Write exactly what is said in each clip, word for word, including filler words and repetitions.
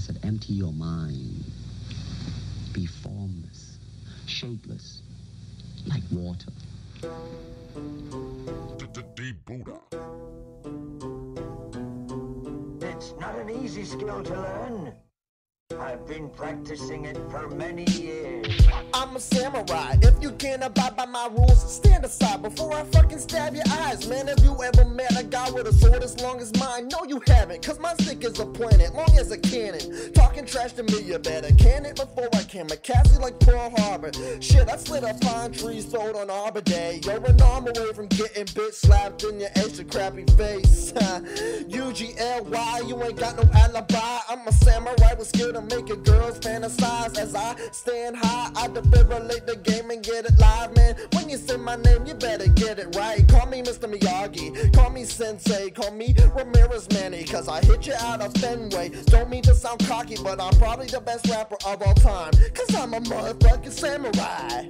said, empty your mind. Be formless, shapeless, like water. The Buddha. It's not an easy skill to learn. I've been practicing it for many years. I'm a samurai. If you can't abide by my rules, stand aside before I fucking stab your eyes. Man, have you ever met a guy with a sword as long as mine? No, you haven't, cause my stick is a planet, long as a cannon. Talking trash to me, you better can it before I can. McCaskey like Pearl Harbor. Shit, I slid up pine trees, sold on Arbor Day. You're an arm away from getting bitch slapped in your extra crappy face. U G L Y, you ain't got no alibi. I'm a samurai with skill to make your girls fantasize. As I stand high, I defibrillate the game and get it live, man. When you say my name, you better get it right. Call me Mister Miyagi, call me Sensei, call me Ramirez Manny, cause I hit you out of Fenway. Don't mean to sound cocky, but I'm probably the best rapper of all time, cause I'm a motherfucking samurai.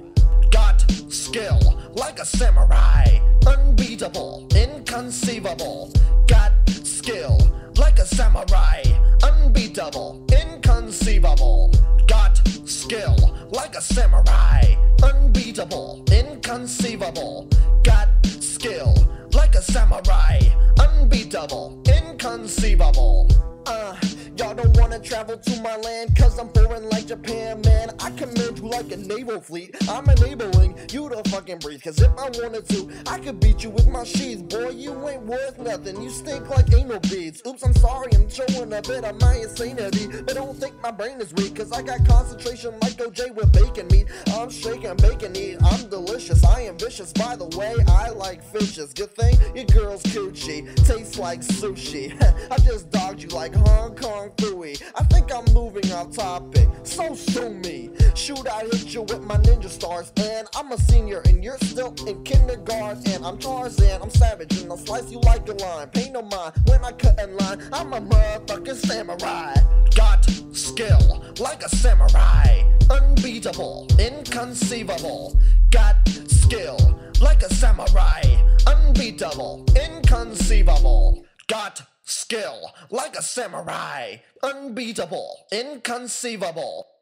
Got skill like a samurai, unbeatable, inconceivable. Got skill like a samurai, unbeatable, inconceivable. Got skill like a samurai, unbeatable, inconceivable. Got skill like a samurai, unbeatable, inconceivable. Uh, y'all don't wanna travel to my land, cause I'm foreign like Japan, man. I command you like a naval fleet. I'm enabling you to fucking breathe, cause if I wanted to, I could beat you with my sheath. Boy, you ain't worth nothing, you stink like anal beads. Oops, I'm sorry, I'm showing a bit of my insanity, but don't think my brain is weak, cause I got concentration like O J with bacon meat. I'm shaking bacon eat, I'm delicious, I am vicious. By the way, I like fishes. Good thing your girl's coochie tastes like sushi. I just dogged you like Hong Kong Fuey. I think I'm moving off topic, so sue me. Shoot, I hit you with my ninja stars, and I'm a senior and you're still in kindergarten. And I'm Tarzan, I'm savage, and I'll slice you like a lion. Pain no mind when I cut in line. I'm a motherfucking samurai. Got skill like a samurai, unbeatable, inconceivable. Got skill like a samurai, unbeatable, inconceivable. Got skill like a samurai, unbeatable, inconceivable.